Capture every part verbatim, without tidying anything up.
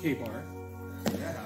K-bar. Yeah.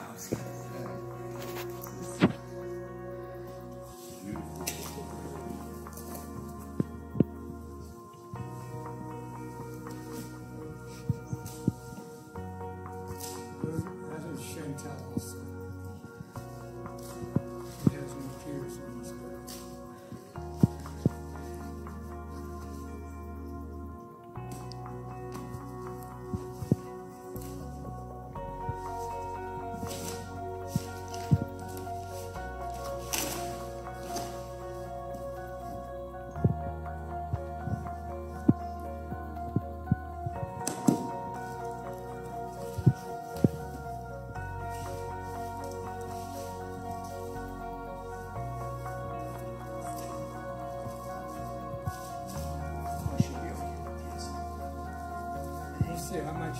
See how much.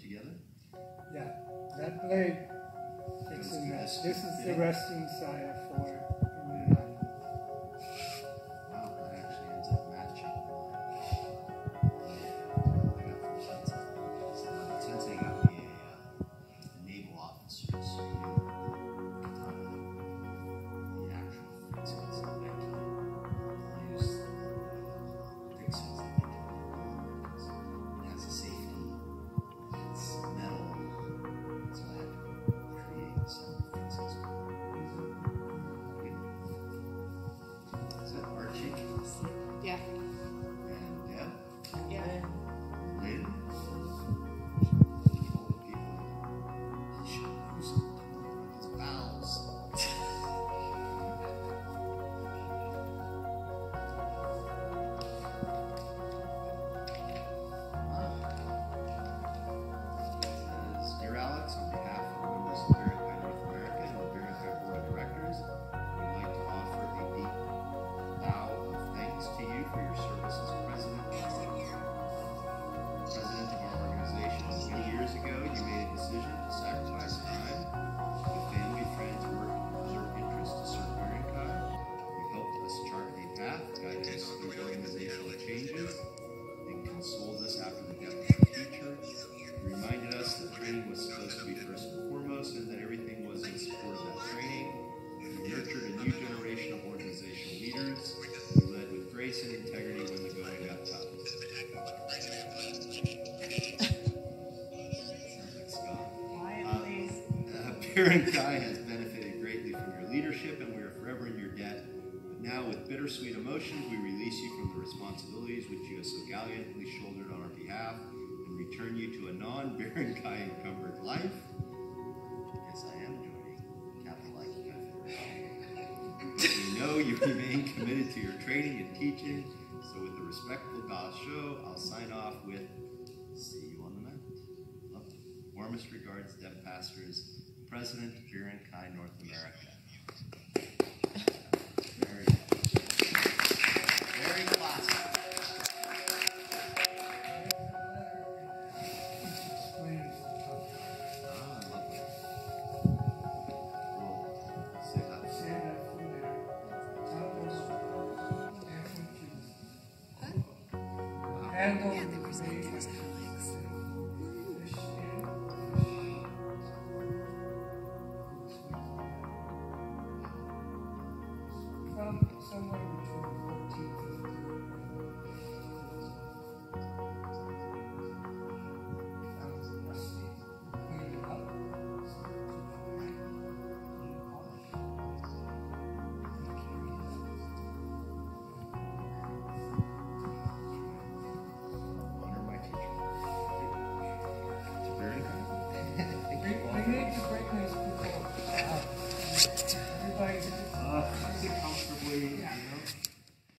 Together? Yeah, that blade takes in that. This is yeah. The resting side for the knife. Wow, that actually ends up matching. I got four sensei. Sensei got me a uh, naval officer, so you know, uh, the actual food sensei. I use the big sensei. Birankai North America and the Birankai Board of Directors, we'd like to offer a deep bow of thanks to you for your service as president. President of our organization, a few years ago, you made a decision to sacrifice time with family, friends, work, and preserve interests to serve Birankai. You helped us chart a path, guided us through organizational changes, and consoled us after the death of our teacher. You reminded us that training was supposed to be first and foremost, and that everything was in support of that training. You nurtured a new generation of organizational leaders who led with grace and integrity when the going got tough. Uh, uh, Birankai has benefited greatly from your leadership, and we are forever in your debt. But now, with bittersweet emotions, we release you from the responsibilities which you have so gallantly shouldered on our behalf. Return you to a non-Birankai encumbered life. Yes, I am joining capital life. We know you remain committed to your training and teaching, so with a respectful bow show, I'll sign off with see you on the mat. Love you. Warmest regards, Deaf Pastors, President Birankai North America. Very Very classic. And yeah, they were saying it was Alex. From somewhere between fourteen.